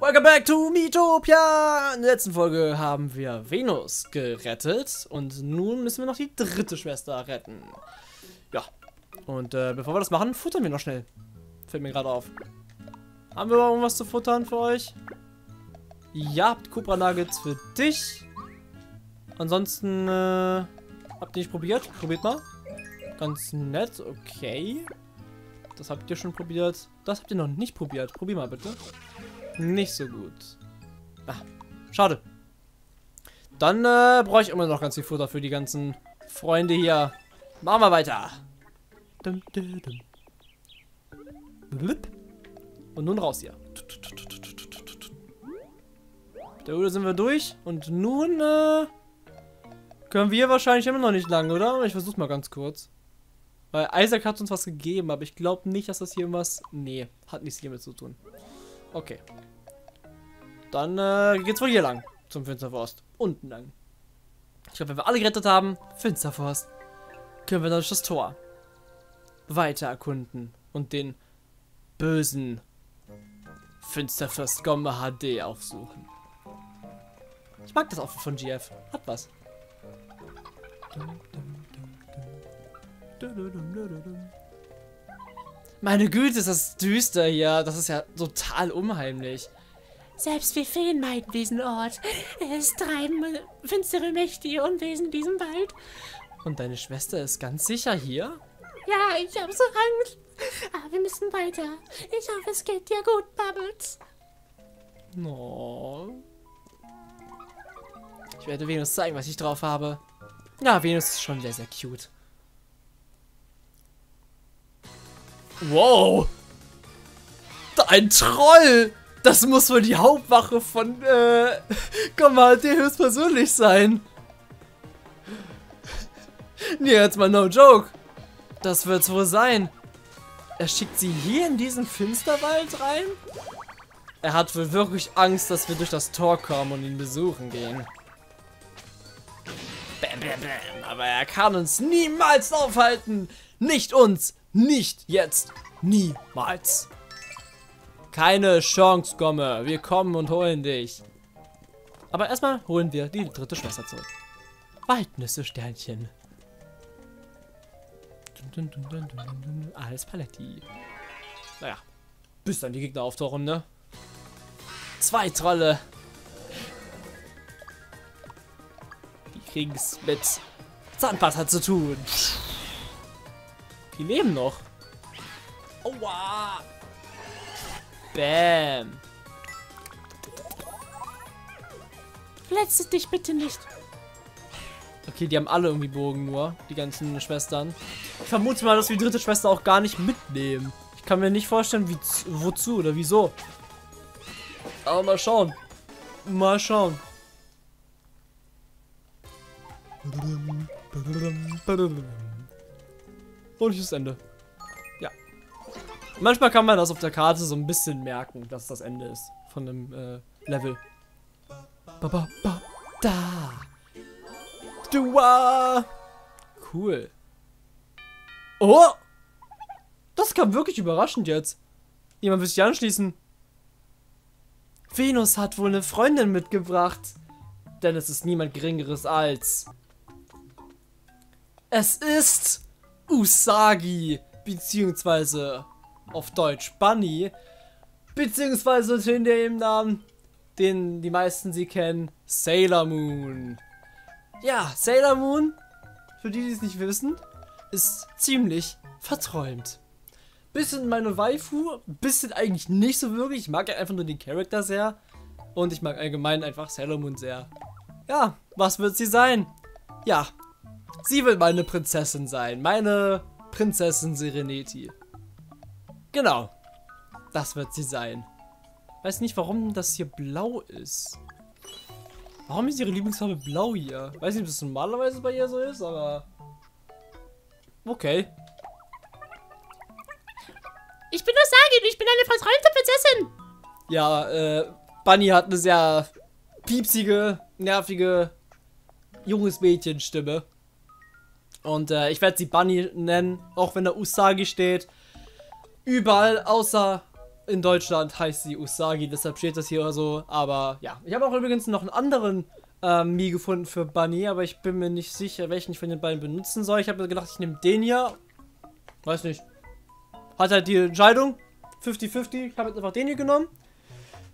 Welcome back to Miitopia! In der letzten Folge haben wir Venus gerettet und nun müssen wir noch die dritte Schwester retten. Ja, und bevor wir das machen, futtern wir noch schnell. Fällt mir gerade auf. Haben wir irgendwas zu futtern für euch? Ja, habt Cobra Nuggets für dich. Ansonsten, habt ihr nicht probiert? Probiert mal. Ganz nett, okay. Das habt ihr schon probiert. Das habt ihr noch nicht probiert. Probier mal bitte. Nicht so gut. Ah, schade. Dann brauche ich immer noch ganz viel Futter für die ganzen Freunde hier. Machen wir weiter. Und nun raus hier. Der Öde sind wir durch. Und nun können wir wahrscheinlich immer noch nicht lang, oder? Ich versuch's mal ganz kurz. Weil Isaac hat uns was gegeben, aber ich glaube nicht, dass das hier irgendwas... Nee, hat nichts hiermit zu tun. Okay. Dann geht's wohl hier lang. Zum Finsterforst. Unten lang. Ich glaube, wenn wir alle gerettet haben, Finsterforst, können wir durch das Tor weiter erkunden und den bösen Finsterfürst GommeHD aufsuchen. Ich mag das auch von GF. Hat was. Meine Güte, ist das düster hier. Das ist ja total unheimlich. Selbst wir Feen meiden diesen Ort. Es treiben finstere Mächte ihr Unwesen in diesem Wald. Und deine Schwester ist ganz sicher hier? Ja, ich habe so Angst. Aber wir müssen weiter. Ich hoffe, es geht dir gut, Bubbles. Oh. Ich werde Venus zeigen, was ich drauf habe. Ja, Venus ist schon sehr, sehr cute. Wow! Ein Troll! Das muss wohl die Hauptwache von GommeHD höchstpersönlich sein. Nee, jetzt mal no joke. Das wird's wohl sein. Er schickt sie hier in diesen Finsterwald rein? Er hat wohl wirklich Angst, dass wir durch das Tor kommen und ihn besuchen gehen. Bam, bam, bam. Aber er kann uns niemals aufhalten. Nicht uns. Nicht jetzt. Niemals. Keine Chance, Gomme. Wir kommen und holen dich. Aber erstmal holen wir die dritte Schwester zurück. Waldnüsse, Sternchen. Dun, dun, dun, dun, dun, dun. Alles Paletti. Naja. Bis dann die Gegner auftauchen, ne? Zwei Trolle. Die kriegen's mit Zahnpasta zu tun. Die leben noch. Aua. Bam. Verletze dich bitte nicht. Okay, die haben alle irgendwie Bogen nur. Die ganzen Schwestern. Ich vermute mal, dass wir die dritte Schwester auch gar nicht mitnehmen. Ich kann mir nicht vorstellen, wie, wozu oder wieso. Aber mal schauen. Mal schauen. Und das Ende. Ja. Manchmal kann man das auf der Karte so ein bisschen merken, dass das Ende ist von einem Level. Ba, ba, ba, da. Dua. Cool. Oh! Das kam wirklich überraschend jetzt. Jemand will sich anschließen. Venus hat wohl eine Freundin mitgebracht. Denn es ist niemand Geringeres als... Es ist... Usagi, beziehungsweise auf Deutsch Bunny, beziehungsweise in dem Namen, den die meisten sie kennen, Sailor Moon. Ja, Sailor Moon, für die, die es nicht wissen, ist ziemlich verträumt. Bisschen meine Waifu, bisschen eigentlich nicht so wirklich, ich mag einfach nur den Charakter sehr und ich mag allgemein einfach Sailor Moon sehr. Ja, was wird sie sein? Ja. Sie will meine Prinzessin sein. Meine Prinzessin Serenity. Genau. Das wird sie sein. Weiß nicht, warum das hier blau ist. Warum ist ihre Lieblingsfarbe blau hier? Weiß nicht, ob das normalerweise bei ihr so ist, aber... Okay. Ich bin Usagi und ich bin eine verträumte Prinzessin. Ja, Bunny hat eine sehr piepsige, nervige, junges Mädchenstimme. Und ich werde sie Bunny nennen, auch wenn da Usagi steht. Überall außer in Deutschland heißt sie Usagi, deshalb steht das hier oder so. Aber ja, ich habe auch übrigens noch einen anderen Mii gefunden für Bunny, aber ich bin mir nicht sicher, welchen ich von den beiden benutzen soll. Ich habe mir gedacht, ich nehme den hier. Weiß nicht. Hat halt die Entscheidung. 50-50. Ich habe jetzt einfach den hier genommen.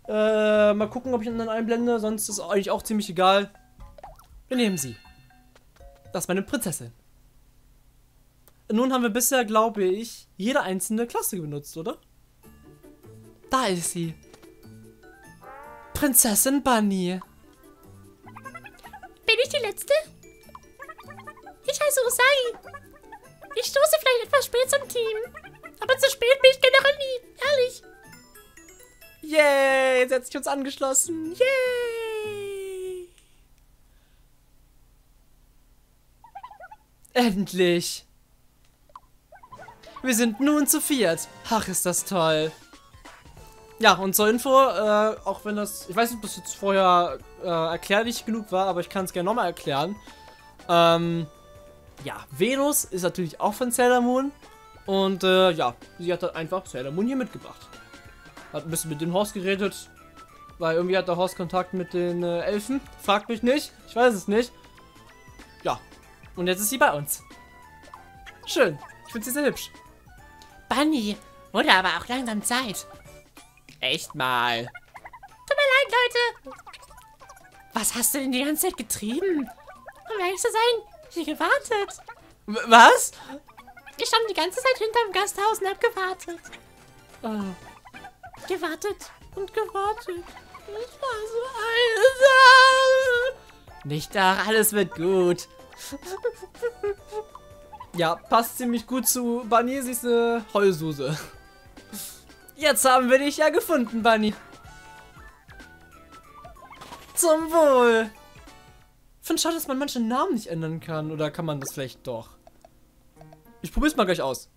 Mal gucken, ob ich ihn dann einblende. Sonst ist eigentlich auch ziemlich egal. Wir nehmen sie. Das ist meine Prinzessin. Nun haben wir bisher, glaube ich, jede einzelne Klasse benutzt, oder? Da ist sie. Prinzessin Bunny. Bin ich die Letzte? Ich heiße Usagi. Ich stoße vielleicht etwas spät zum Team. Aber zu spät bin ich generell nie. Ehrlich. Yay, jetzt hat sich uns angeschlossen. Yay. Endlich. Wir sind nun zu viert. Ach, ist das toll. Ja, und zur Info, auch wenn das... Ich weiß nicht, ob das jetzt vorher erklärlich genug war, aber ich kann es gerne nochmal erklären. Ja, Venus ist natürlich auch von Sailor Moon. Und ja, sie hat halt einfach Sailor Moon hier mitgebracht. Hat ein bisschen mit dem Horst geredet, weil irgendwie hat der Horst Kontakt mit den Elfen. Fragt mich nicht, ich weiß es nicht. Ja, und jetzt ist sie bei uns. Schön, ich finde sie sehr hübsch. Bunny, wurde aber auch langsam Zeit. Echt mal. Tut mir leid, Leute. Was hast du denn die ganze Zeit getrieben? Um ehrlich zu sein, ich habe gewartet. Was? Ich stand die ganze Zeit hinterm Gasthaus und habe gewartet. Oh. Gewartet und gewartet. Ich war so einsam. Nicht doch, alles wird gut. Ja, passt ziemlich gut zu Bunny, sie ist eine Heulsuse. Jetzt haben wir dich ja gefunden, Bunny. Zum Wohl. Ich finde schade, dass man manche Namen nicht ändern kann. Oder kann man das vielleicht doch? Ich probiere es mal gleich aus.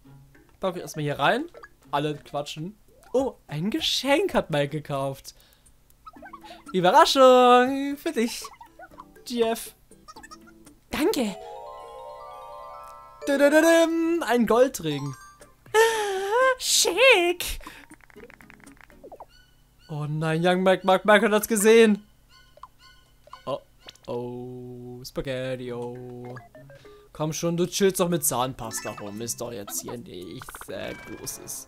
Pack ich erstmal hier rein. Alle quatschen. Oh, ein Geschenk hat Mike gekauft. Überraschung für dich, Jeff. Danke. Ein Goldring. Schick. Oh nein, Young Mike hat das gesehen. Oh, oh, Spaghetti, oh. Komm schon, du chillst doch mit Zahnpasta rum. Ist doch jetzt hier nichts Großes.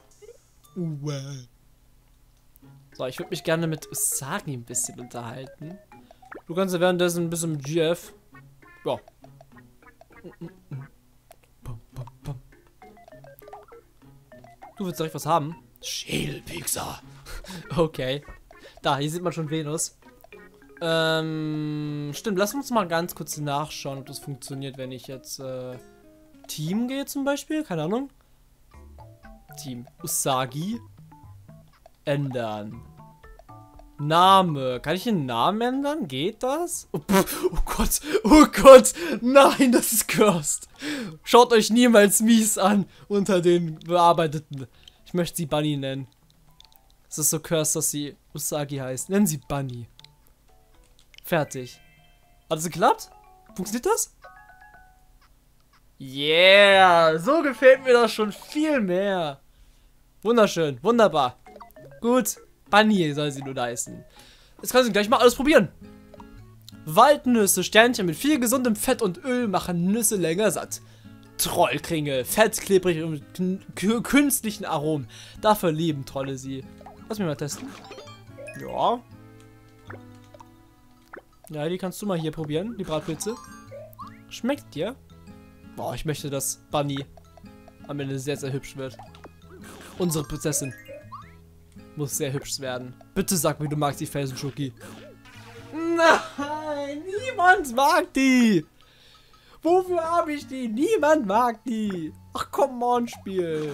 So, ich würde mich gerne mit Usagi ein bisschen unterhalten. Du kannst ja währenddessen ein bisschen mit GF. Ja. Du willst direkt was haben? Schädelpixer. Okay. Da, hier sieht man schon Venus. Stimmt, lass uns mal ganz kurz nachschauen, ob das funktioniert, wenn ich jetzt Team gehe zum Beispiel. Keine Ahnung. Team Usagi. Ändern. Name. Kann ich den Namen ändern? Geht das? Oh, oh Gott. Oh Gott. Nein, das ist cursed. Schaut euch niemals mies an unter den Bearbeiteten. Ich möchte sie Bunny nennen. Es ist so cursed, dass sie Usagi heißt. Nennen sie Bunny. Fertig. Hat es geklappt? Funktioniert das? Yeah! So gefällt mir das schon viel mehr. Wunderschön. Wunderbar. Gut. Bunny soll sie nur heißen. Jetzt kannst du gleich mal alles probieren. Waldnüsse, Sternchen mit viel gesundem Fett und Öl machen Nüsse länger satt. Trollkringel, fett, klebrig und mit künstlichen Aromen. Dafür lieben Trolle sie. Lass mich mal testen. Ja. Ja, die kannst du mal hier probieren, die Bratpilze. Schmeckt dir? Boah, ich möchte, dass Bunny am Ende sehr, sehr hübsch wird. Unsere Prinzessin muss sehr hübsch werden. Bitte sag mir, du magst die Felsenschocki. Nein, niemand mag die. Wofür habe ich die? Niemand mag die. Ach, come on, Spiel.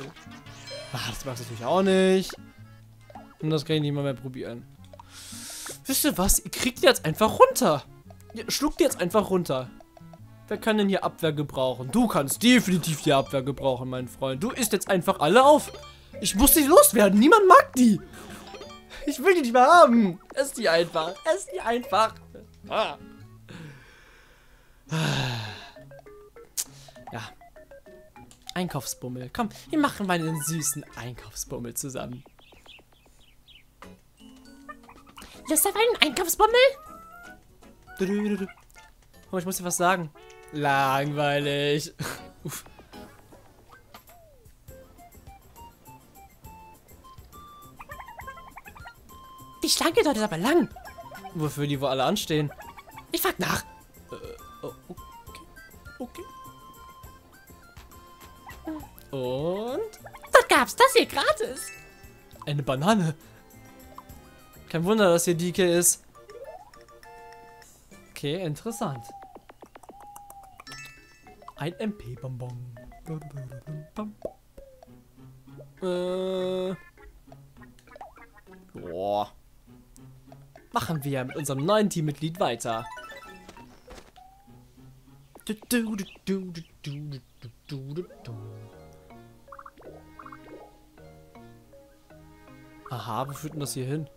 Ach, das magst du natürlich auch nicht. Und das kann ich nicht mal mehr probieren. Wisst ihr was? Ihr kriegt die jetzt einfach runter. Ihr schluckt die jetzt einfach runter. Wer kann denn hier Abwehr gebrauchen? Du kannst definitiv die Abwehr gebrauchen, mein Freund. Du isst jetzt einfach alle auf. Ich muss die loswerden. Niemand mag die. Ich will die nicht mehr haben. Ess die einfach. Ess die einfach. Ah. Ja. Einkaufsbummel. Komm, wir machen mal einen süßen Einkaufsbummel zusammen. Bist du auf einen Einkaufsbummel? Oh, ich muss dir was sagen. Langweilig. Uff. Die Schlange dort ist aber lang. Wofür die wohl alle anstehen? Ich frag nach. Okay. Und? Was gab's das hier gratis? Eine Banane. Kein Wunder, dass hier Dike ist. Okay, interessant. Ein MP-Bonbon. Boah. Machen wir mit unserem neuen Teammitglied weiter. Aha, wo führt denn das hier hin?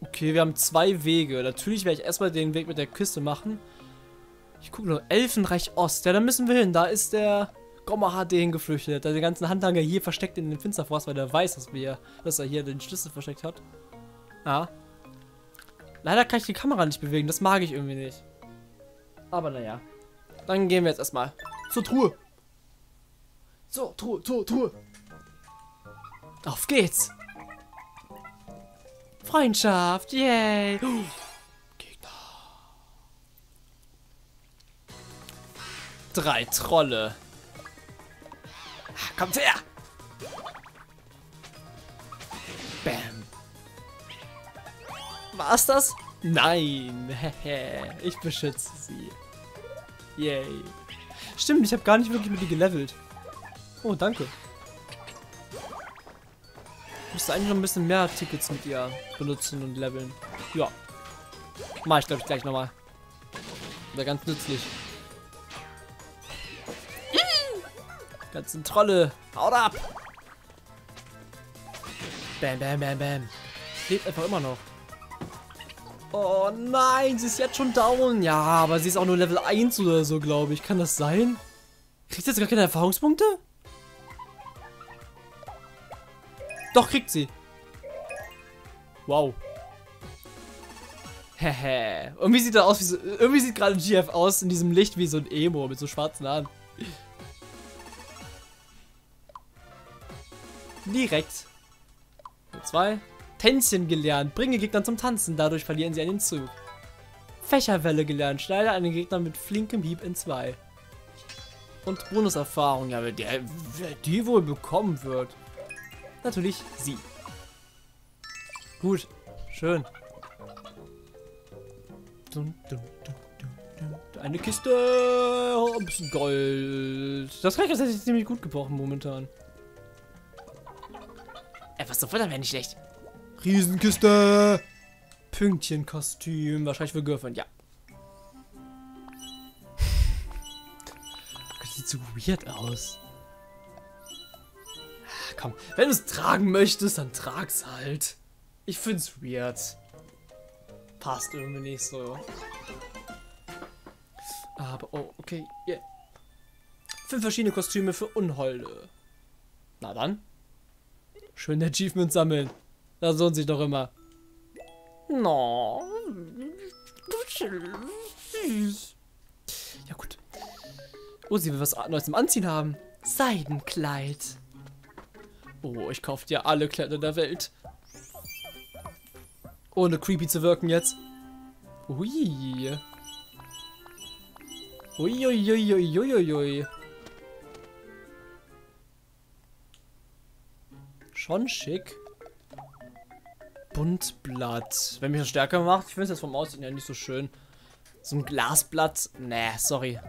Okay, wir haben zwei Wege. Natürlich werde ich erstmal den Weg mit der Küste machen. Ich gucke noch. Elfenreich Ost. Ja, da müssen wir hin. Da ist der GommeHD hingeflüchtet. Der hat den ganzen Handlanger hier versteckt in den Finsterforst, weil der weiß, dass er hier den Schlüssel versteckt hat. Ja. Leider kann ich die Kamera nicht bewegen. Das mag ich irgendwie nicht. Aber naja. Dann gehen wir jetzt erstmal zur Truhe. So, Truhe. Auf geht's. Freundschaft, yay. Gegner. 3 Trolle. Kommt her. Bam. War's das? Nein. Ich beschütze sie. Yay. Stimmt, ich habe gar nicht wirklich mit ihr gelevelt. Oh, danke. Ich müsste eigentlich noch ein bisschen mehr Tickets mit ihr benutzen und leveln. Ja. Mach ich, glaube ich, gleich nochmal. Wäre ganz nützlich. Ganzen Trolle. Haut ab. Bam. Lebt einfach immer noch. Oh nein, sie ist jetzt schon down. Ja, aber sie ist auch nur Level 1 oder so, glaube ich. Kann das sein? Kriegt sie jetzt gar keine Erfahrungspunkte? Doch, kriegt sie. Wow. Hehe. Irgendwie sieht er aus wie so, irgendwie sieht gerade GF aus in diesem Licht wie so ein Emo mit so schwarzen Haaren. Direkt. 2. Tänzchen gelernt. Bringe Gegner zum Tanzen. Dadurch verlieren sie einen Zug. Fächerwelle gelernt. Schneide einen Gegner mit flinkem Hieb in 2. Und Bonuserfahrung. Ja, wer die wohl bekommen wird. Natürlich sie. Gut. Schön. Eine Kiste. Oh, ein bisschen Gold. Das kann ich tatsächlich ziemlich gut gebrauchen momentan. Etwas zu futtern wäre nicht schlecht. Riesenkiste! Pünktchenkostüm. Wahrscheinlich für Girlfriend, ja. Das sieht so weird aus. Ach, komm, wenn du es tragen möchtest, dann trag's halt. Ich find's weird. Passt irgendwie nicht so. Aber, oh, okay, yeah. 5 verschiedene Kostüme für Unholde. Na dann. Schöne Achievements sammeln. Das lohnt sich doch immer. No. Süß. Ja gut. Oh, sie will was Neues zum Anziehen haben. Seidenkleid. Oh, ich kaufe dir alle Kleider der Welt. Ohne creepy zu wirken jetzt. Ui. Uiuiuiuiuiui. Schon schick. Buntblatt. Wenn mich das stärker macht, ich finde es jetzt vom Aussehen ja nicht so schön. So ein Glasblatt, ne, sorry.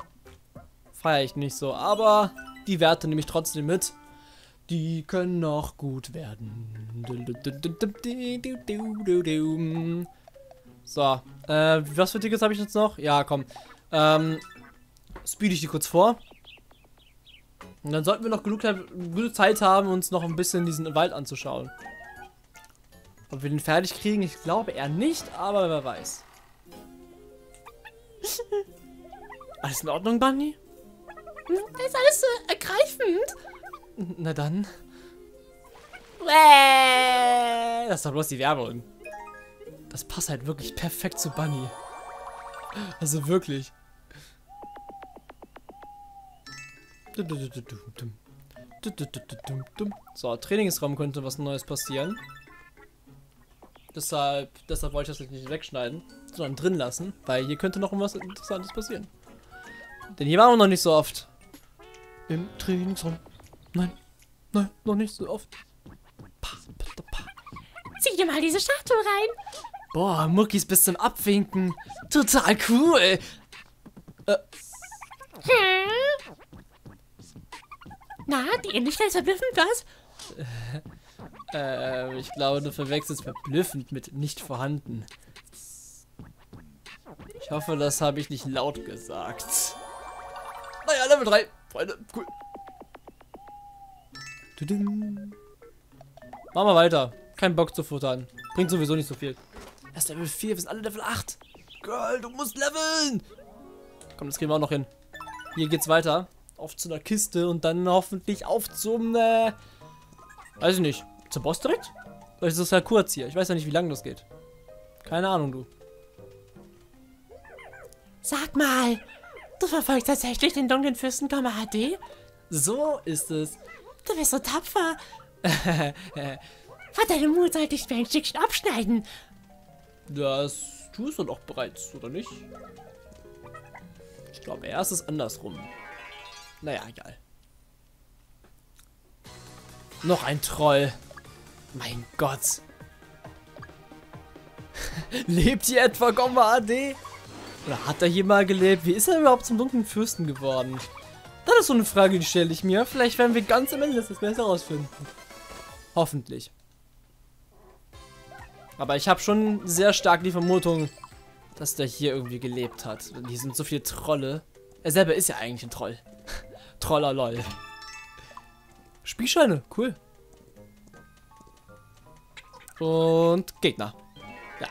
Feiere ich nicht so, aber die Werte nehme ich trotzdem mit. Die können noch gut werden. So, was für Tickets habe ich jetzt noch? Ja, komm. Speed ich die kurz vor. Und dann sollten wir noch genug gute Zeit haben, uns noch ein bisschen diesen Wald anzuschauen. Ob wir den fertig kriegen? Ich glaube eher nicht, aber wer weiß. Alles in Ordnung, Bunny? Das ist alles so ergreifend. Na dann. Das ist doch bloß die Werbung. Das passt halt wirklich perfekt zu Bunny. Also wirklich. So, Trainingsraum könnte was Neues passieren. Deshalb wollte ich das nicht wegschneiden, sondern drin lassen, weil hier könnte noch was Interessantes passieren. Denn hier waren wir noch nicht so oft. Im Trainingsraum. Nein, nein, noch nicht so oft. Zieh dir mal diese Statue rein. Boah, Muckis bis zum Abwinken. Total cool. Na, die Ähnlichkeit ist verblüffend, was? Ich glaube, du verwechselst verblüffend mit nicht vorhanden. Ich hoffe, das habe ich nicht laut gesagt. Naja, Level 3. Freunde, cool. Machen wir weiter. Kein Bock zu futtern. Bringt sowieso nicht so viel. Erst Level 4, wir sind alle Level 8. Girl, du musst leveln. Komm, das kriegen wir auch noch hin. Hier geht's weiter. Auf zu einer Kiste und dann hoffentlich auf zum, weiß ich nicht, zum Boss direkt? Weil es ist ja kurz hier. Ich weiß ja nicht, wie lange das geht. Keine Ahnung, du. Sag mal, du verfolgst tatsächlich den dunklen Fürsten GommeHD? So ist es. Du bist so tapfer. Von deinem Mut sollte ich mir ein Stückchen abschneiden. Das tust du doch bereits, oder nicht? Ich glaube, erst ist andersrum. Naja, egal. Noch ein Troll. Mein Gott. Lebt hier etwa GommeHD? Oder hat er hier mal gelebt? Wie ist er überhaupt zum dunklen Fürsten geworden? Das ist so eine Frage, die stelle ich mir. Vielleicht werden wir ganz am Ende das besser herausfinden. Hoffentlich. Aber ich habe schon sehr stark die Vermutung, dass der hier irgendwie gelebt hat. Hier sind so viele Trolle. Er selber ist ja eigentlich ein Troll. Trollerlol. Spielscheine, cool. Und Gegner. Ja.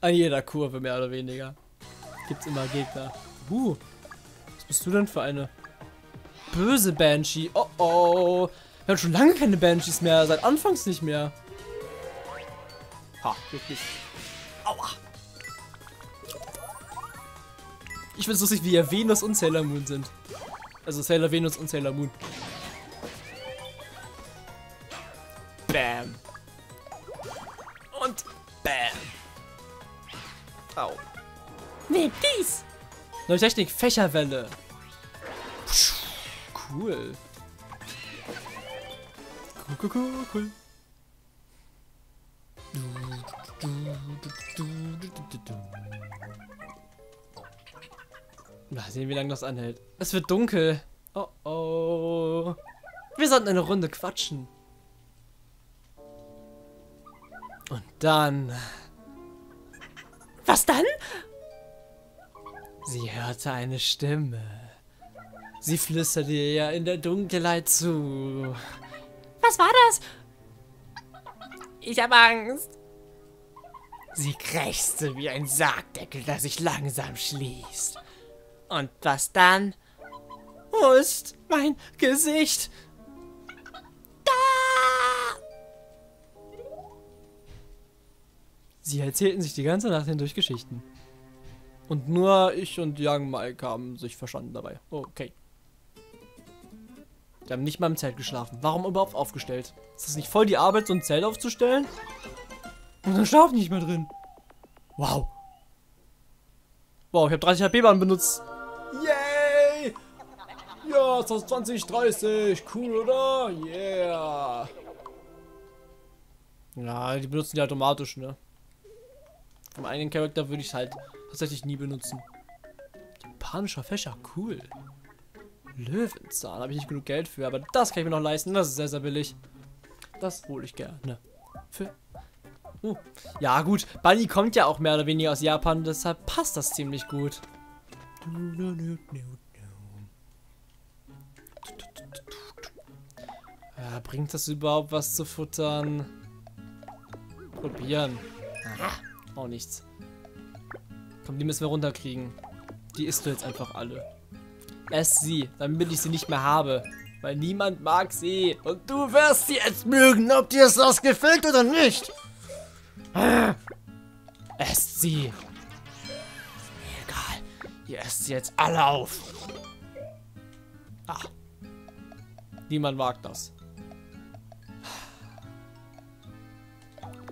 An jeder Kurve mehr oder weniger. Gibt's immer Gegner. Was bist du denn für eine böse Banshee? Oh oh. Wir haben schon lange keine Banshees mehr. Seit Anfangs nicht mehr. Ha, wirklich. Aua. Ich find's lustig, wie ja Venus und Sailor Moon sind. Also Sailor Venus und Sailor Moon. Bam. Und bam. Au. Nee, dies. Neue Technik, Fächerwelle. Cool. Cool. Mal sehen, wie lange das anhält. Es wird dunkel. Oh oh. Wir sollten eine Runde quatschen. Und dann... Was dann? Sie hörte eine Stimme. Sie flüsterte ihr in der Dunkelheit zu. Was war das? Ich habe Angst. Sie krächzte wie ein Sargdeckel, der sich langsam schließt. Und was dann? Wo ist mein Gesicht? Da! Sie erzählten sich die ganze Nacht hindurch Geschichten. Und nur ich und Yang Mike haben sich verstanden dabei. Okay. Wir haben nicht mal im Zelt geschlafen. Warum überhaupt aufgestellt? Ist das nicht voll die Arbeit, so ein Zelt aufzustellen? Und dann schlafen nicht mehr drin. Wow. Wow, ich habe 30 HP-Bahn benutzt. Yay! Ja, es ist 2030. Cool, oder? Yeah. Ja, die benutzen die automatisch, ne? Vom eigenen Charakter würde ich es halt tatsächlich nie benutzen. Japanischer Fächer, cool. Löwenzahn, habe ich nicht genug Geld für, aber das kann ich mir noch leisten. Das ist sehr, sehr billig. Das hole ich gerne. Für... Ja gut, Bunny kommt ja auch mehr oder weniger aus Japan, deshalb passt das ziemlich gut. Ja, bringt das überhaupt was zu futtern? Probieren. Aha, auch nichts. Komm, die müssen wir runterkriegen. Die isst du jetzt einfach alle. Ess sie, damit ich sie nicht mehr habe. Weil niemand mag sie. Und du wirst sie jetzt mögen, ob dir es ausgefällt oder nicht. Esst sie. Mir egal. Ihr esst sie jetzt alle auf. Ah. Niemand wagt das.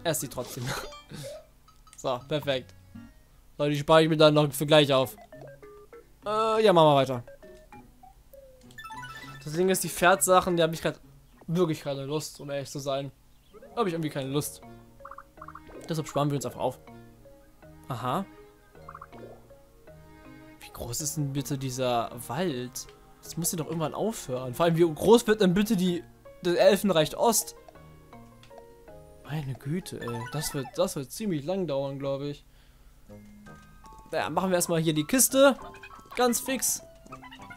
Esst sie trotzdem. So, perfekt. Leute, die spare ich mir dann noch für gleich auf. Ja, machen wir weiter. Das Ding ist, die Pferdsachen, die habe ich gerade wirklich keine Lust, um ehrlich zu sein. Habe ich irgendwie keine Lust. Deshalb sparen wir uns einfach auf. Aha. Wie groß ist denn bitte dieser Wald? Das muss ja doch irgendwann aufhören. Vor allem, wie groß wird denn bitte das Elfenreich Ost? Meine Güte, ey. Das wird ziemlich lang dauern, glaube ich. Naja, machen wir erstmal hier die Kiste. Ganz fix.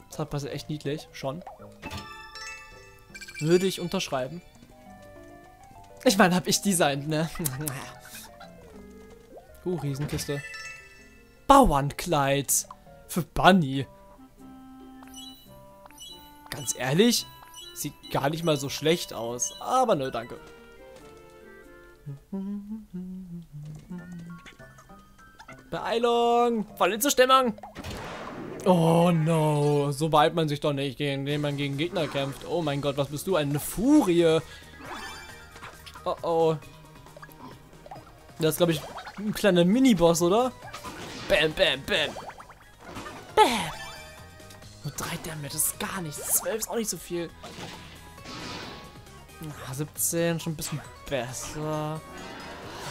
Das hat passiert echt niedlich. Schon. Würde ich unterschreiben. Ich meine, hab ich designt, ne? Riesenkiste. Bauernkleid. Für Bunny. Ganz ehrlich, sieht gar nicht mal so schlecht aus. Aber nö, danke. Beeilung! Verletzte Stimmung! Oh no, so beeilt man sich doch nicht, indem man gegen Gegner kämpft. Oh mein Gott, was bist du? Eine Furie! Oh oh. Das ist, glaube ich, ein kleiner Mini-Boss, oder? Bam, bam, bam! Bam! Nur 3 Damage, das ist gar nichts. 12 ist auch nicht so viel. 17, schon ein bisschen besser.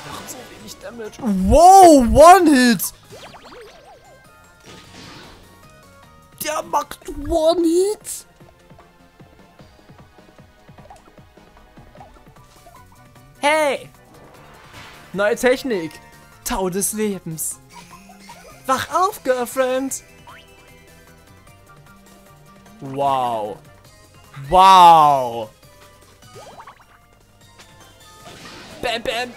Ach, so wenig Damage. Wow, One-Hit! Der macht One-Hit! Hey! Neue Technik! Tau des Lebens! Wach auf, Girlfriend! Wow! Wow! Bam, bam!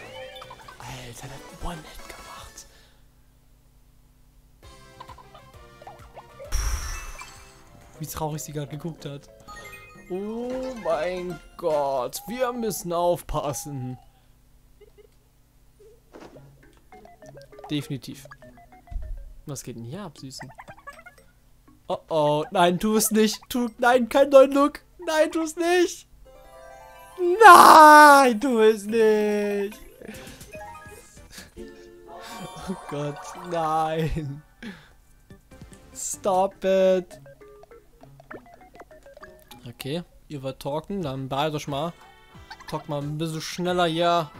Alter, der hat One-Hit gemacht. Puh, wie traurig sie gerade geguckt hat. Oh mein Gott, wir müssen aufpassen. Definitiv. Was geht denn hier ab, Süßen? Oh oh, nein, tu es nicht. Nein, kein neuen Look. Nein, tu es nicht. Nein, tu es nicht. Oh Gott, nein. Stop it. Okay, ihr wollt talken, dann beeilt euch mal. Talk mal ein bisschen schneller, ja.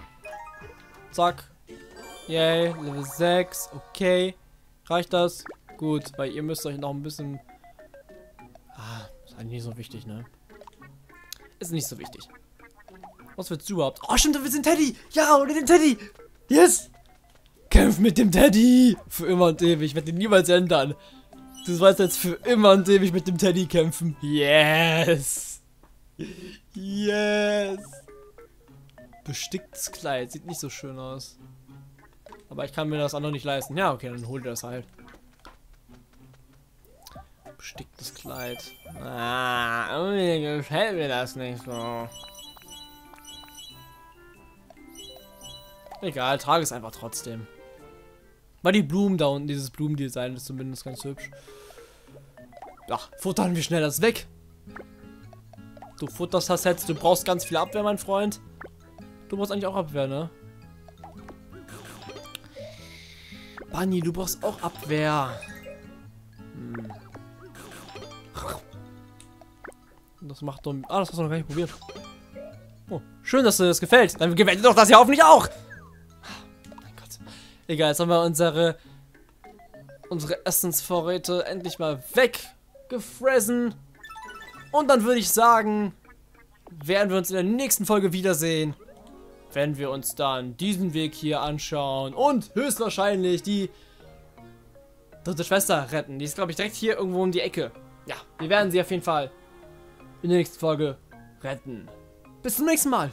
Zack. Yay, Level 6, okay. Reicht das? Gut, weil ihr müsst euch noch ein bisschen... Ah, ist eigentlich nicht so wichtig, ne? Ist nicht so wichtig. Was wird's überhaupt? Oh, stimmt, wir sind Teddy! Ja, oder den Teddy! Yes! Kämpf mit dem Teddy! Für immer und ewig, ich werde ihn niemals ändern. Du weißt jetzt für immer und ewig mit dem Teddy kämpfen. Yes! Yes! Besticktes Kleid, sieht nicht so schön aus. Aber ich kann mir das andere nicht leisten. Ja, okay, dann hol dir das halt. Besticktes Kleid. Ah, irgendwie gefällt mir das nicht so. Egal, trage es einfach trotzdem. Weil die Blumen da unten, dieses Blumendesign ist zumindest ganz hübsch. Ja, futtern wir schnell das weg. Du futterst das jetzt, du brauchst ganz viel Abwehr, mein Freund. Du brauchst eigentlich auch Abwehr, ne? Bunny, du brauchst auch Abwehr. Hm. Das macht doch... Ah, das hast du noch gar nicht probiert. Oh, schön, dass dir das gefällt. Dann gefällt dir doch das hier hoffentlich auch. Egal, jetzt haben wir unsere Essensvorräte endlich mal weggefressen. Und dann würde ich sagen, werden wir uns in der nächsten Folge wiedersehen, wenn wir uns dann diesen Weg hier anschauen und höchstwahrscheinlich die dritte Schwester retten. Die ist, glaube ich, direkt hier irgendwo um die Ecke. Ja, wir werden sie auf jeden Fall in der nächsten Folge retten. Bis zum nächsten Mal.